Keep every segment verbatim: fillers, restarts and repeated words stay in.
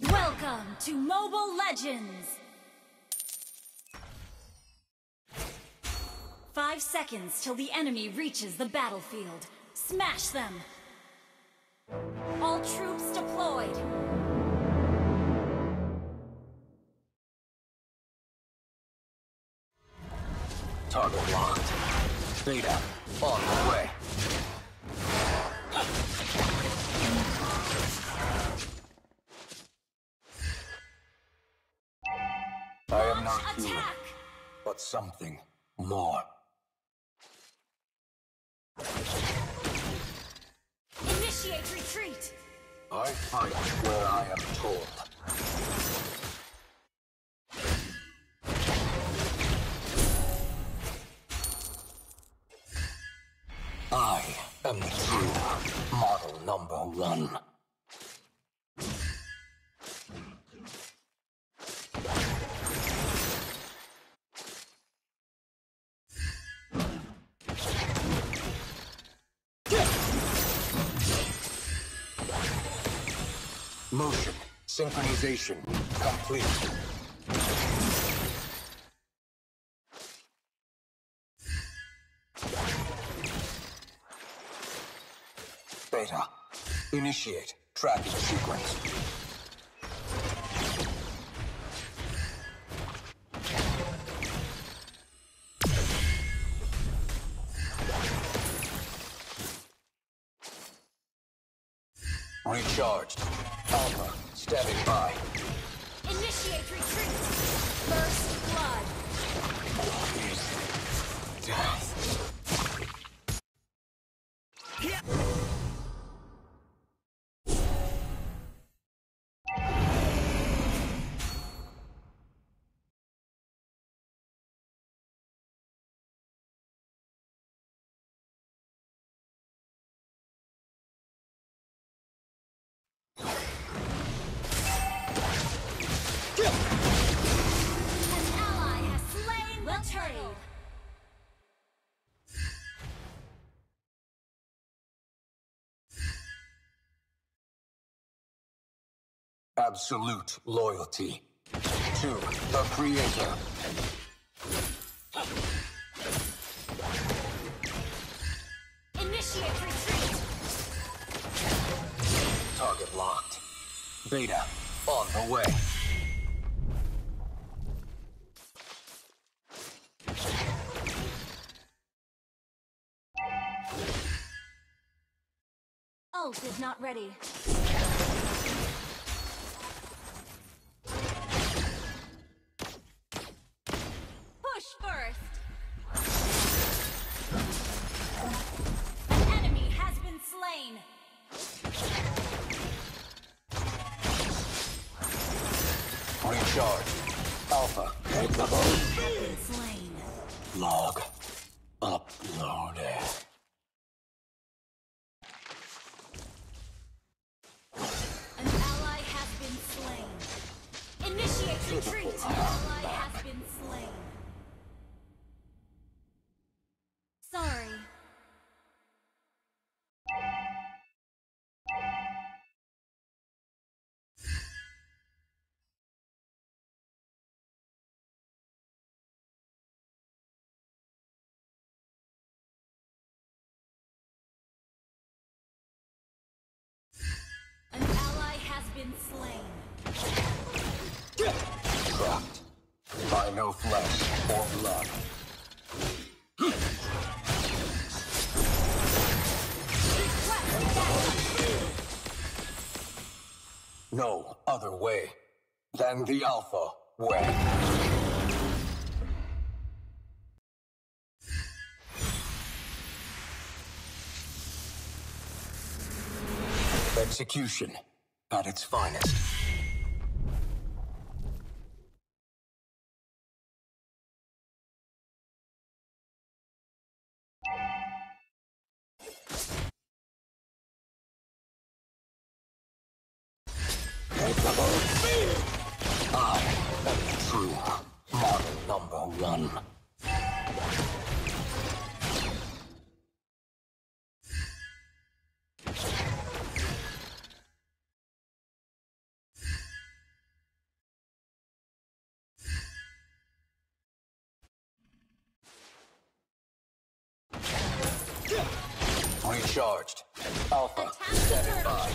Welcome to Mobile Legends! Five seconds till the enemy reaches the battlefield. Smash them! All troops deployed! Target locked. Data on the way. I am not human, but something more. Initiate retreat! I fight where I am told. I am the true model number one. Motion synchronization complete. Beta, initiate tracking sequence. Recharged. Alpha, standing by. Initiate retreat! First blood! What is death? Yeah. Absolute loyalty to the Creator. Initiate retreat. Target locked. Beta on the way. Ult is not ready. Recharge. Alpha. Hit the bone. Log. Uploaded. An ally has been slain. Initiate retreat. An ally has been slain. Sorry. Slain. Trapped by no flesh or blood. No other way than the Alpha way. Execution at its finest. I am true model number one. Charged. Alpha. Standing by.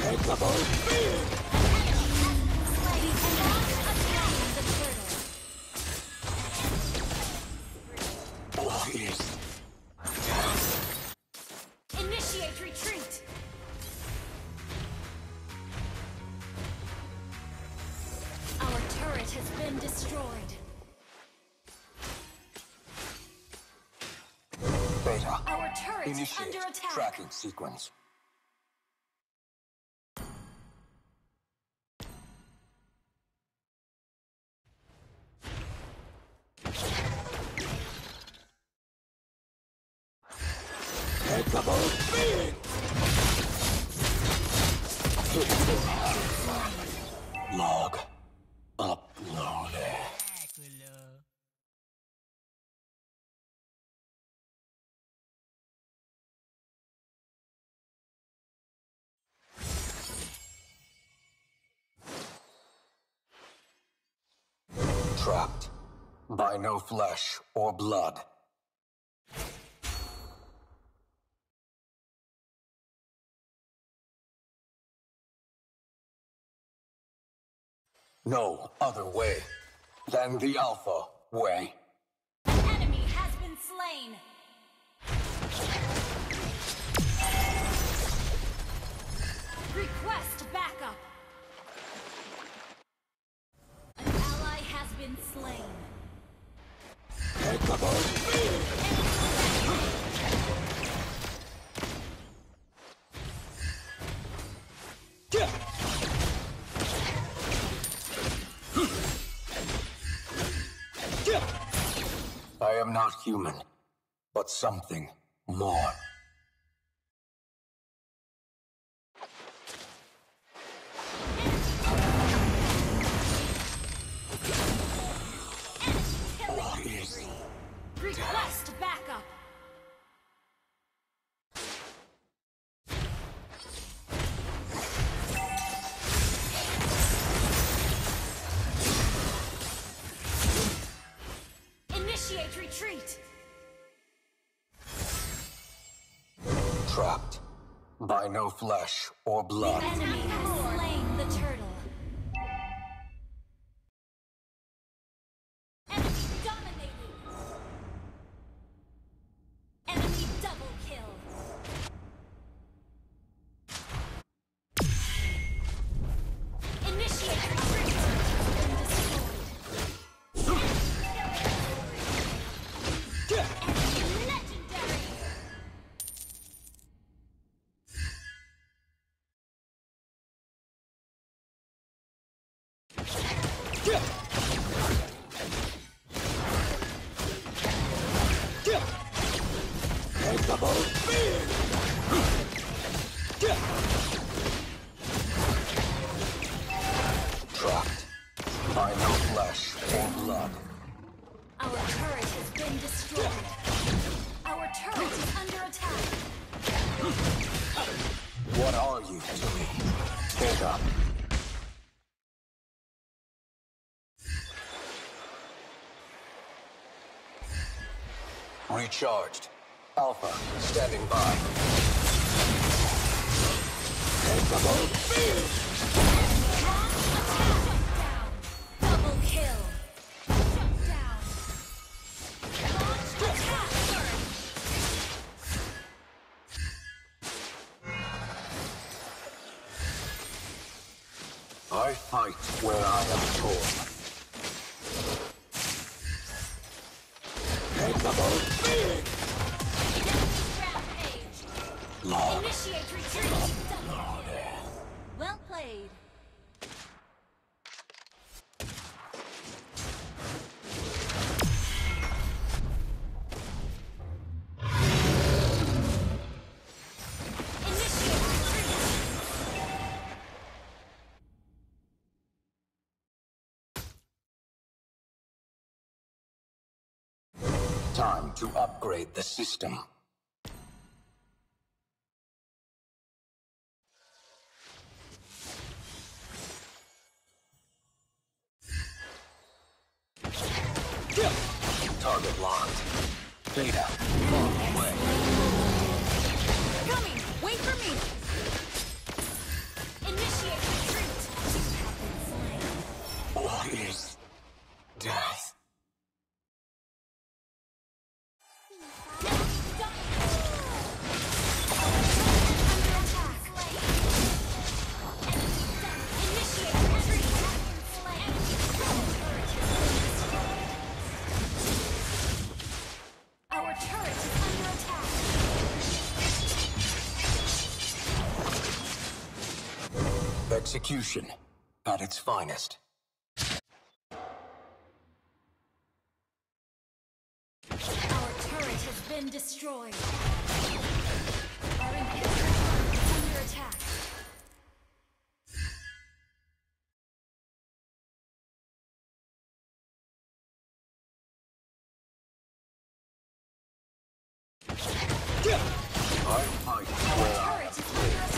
Take the boat. Has been destroyed. Beta. Our turret is under attack. Tracking sequence. Take the boat. Log. Up. Trapped by no flesh or blood. No other way than the Alpha way. The enemy has been slain. Request backup. Been slain. Take the boat. Get. Get. I am not human, but something more. Request backup. Initiate retreat. Trapped by no flesh or blood. The enemy has slain the turtle. Trapped by no flesh or blood. Our turret has been destroyed. Our turret is under attack. What are you to me? Get up. Recharged. Alpha, standing by. Take the boat. Shut down. Double kill. Shut down. Launch attack. I fight where I am torn. Take the boat. Log. Initiate retreat. Log. Well played. Initiate. Time to upgrade the system. Target locked. Data, long way. Coming! Wait for me! Initiate retreat! What is death? Execution at its finest. Our turret has been destroyed. Our inhibitor is under attack. I, I, Our turret is under attack.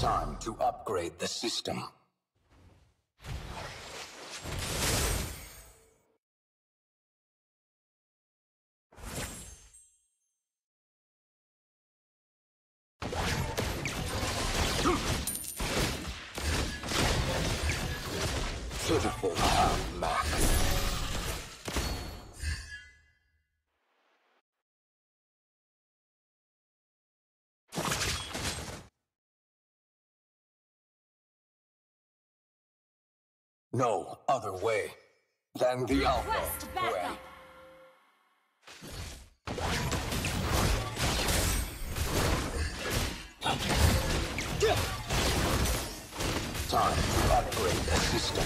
Time to upgrade the system. Pitiful Mac. No other way than the Alpha way. Time to upgrade the system.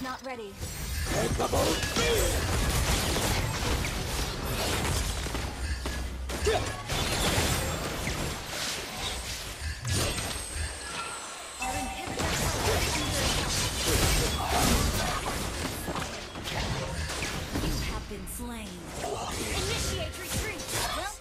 Not ready. Take the boat. Our inhibitor. You have been slain. Initiate retreat. Well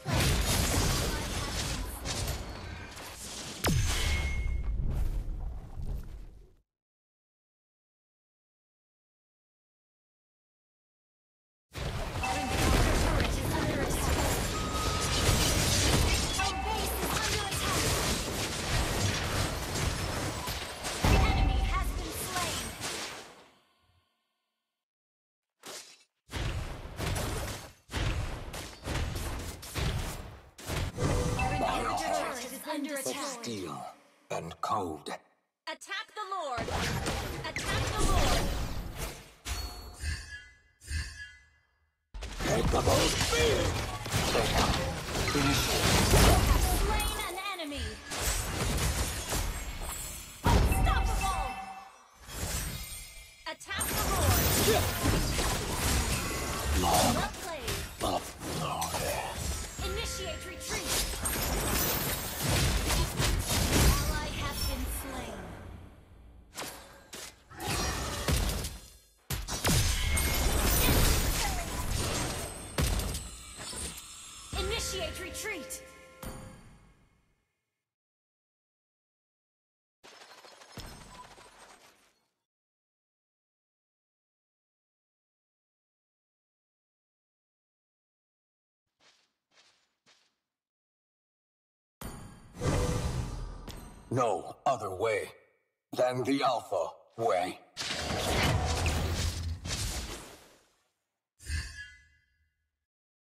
steel and cold. Attack the Lord! Attack the Lord! Take the boat! Take out! Finish! Slain an enemy! Unstoppable! Attack the Lord! Lord! Lord! Lord! Initiate retreat! Initiate retreat! no other way than the Alpha way.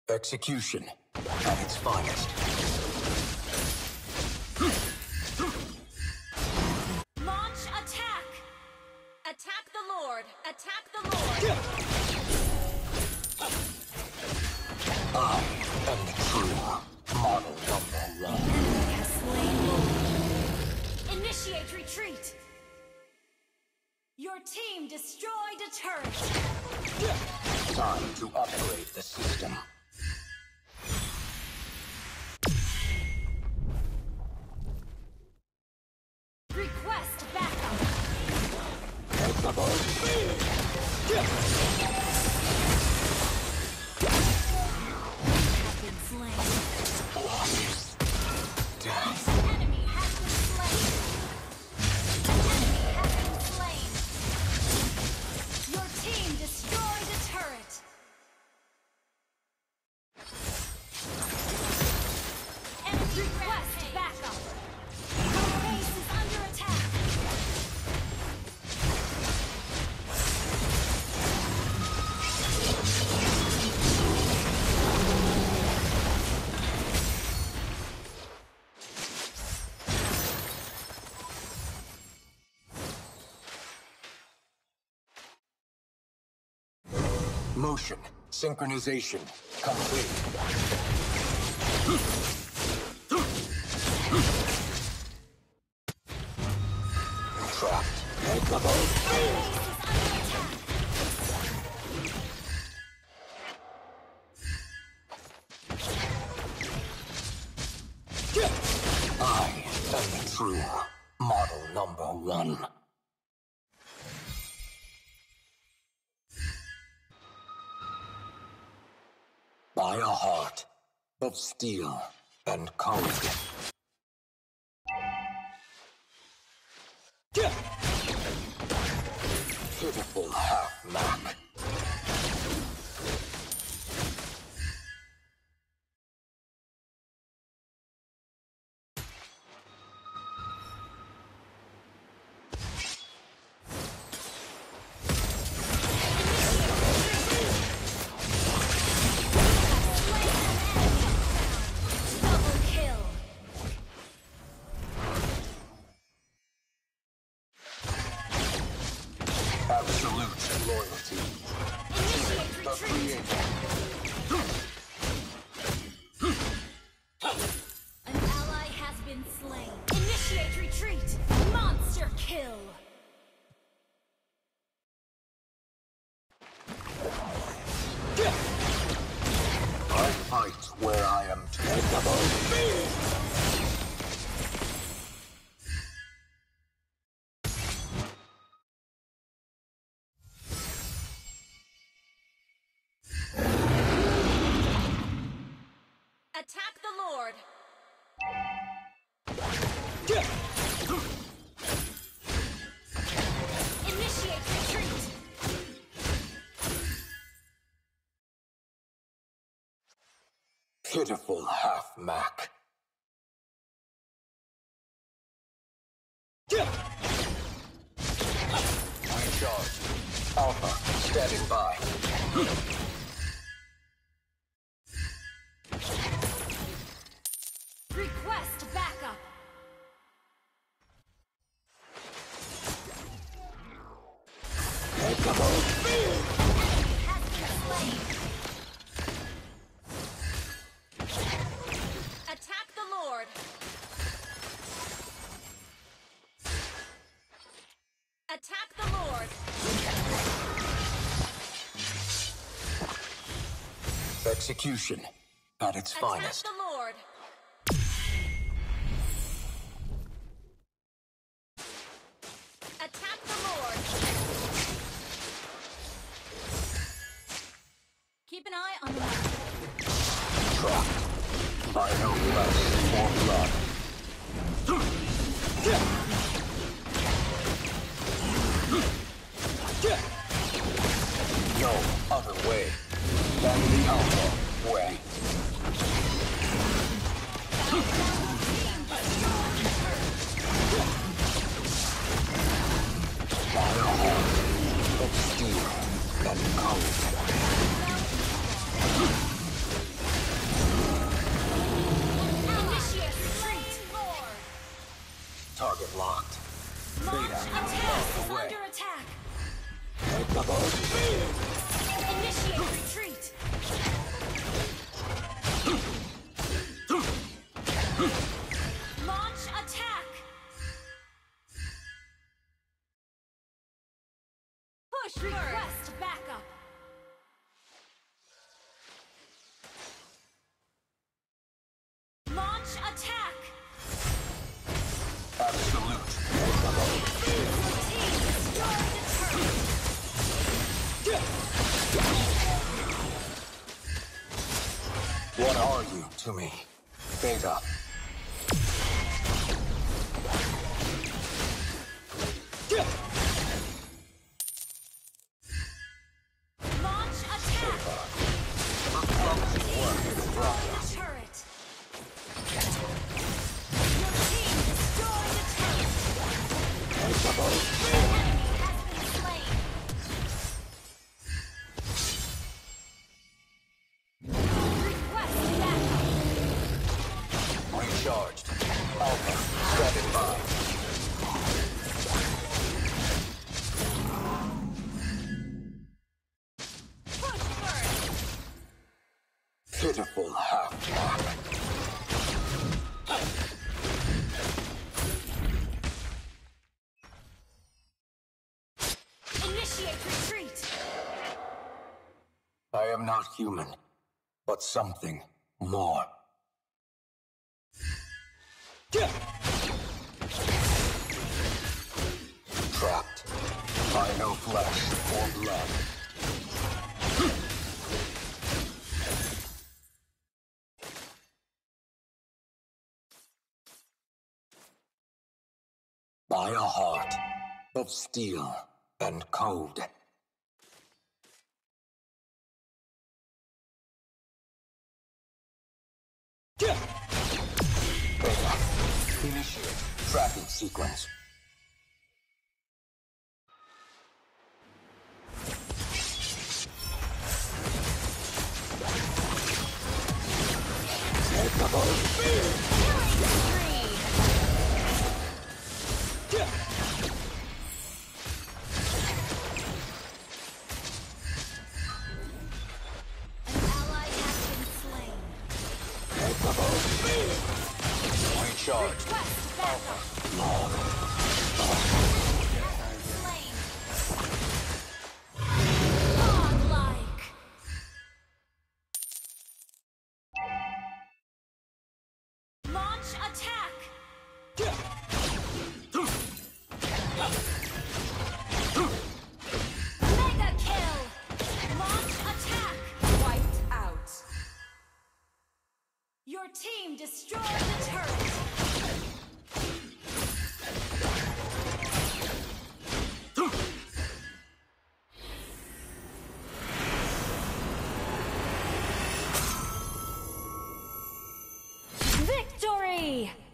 Execution at its finest. Launch attack! Attack the Lord! Attack the Lord! I am the true model of the Lord. Enemy has slain Lord. Initiate retreat! Your team destroyed a turret! Time to upgrade the system. Request backup. Have been slain. An enemy has been slain. An enemy has been slain. Your team destroyed the turret. And request backup. Motion synchronization complete. Trapped and double. I am the true model number one. By a heart of steel and courage. Pitiful half-mac. Attack the Lord! Initiate retreat! Pitiful half-mac. Recharge. Alpha, standing by. Request backup. Take a boat. Enemy has been slain. Attack the Lord. Attack the Lord. Execution at its Attack finest. The Lord. Team destroyed the turret. Target locked. Launch attack! Under attack! Initiate retreat! Launch attack! Push first. Request backup! Launch attack! What are you to me? Beta. Launch attack! Destroy the turret! Your team destroyed the turret! Your enemy has been slain! Charged. Alpha, standing by. Push first. Pitiful half-life. Initiate retreat. I am not human, but something more. Trapped by no flesh or blood. By a heart of steel and cold. Initiate tracking sequence. Your team destroyed the turret! Victory!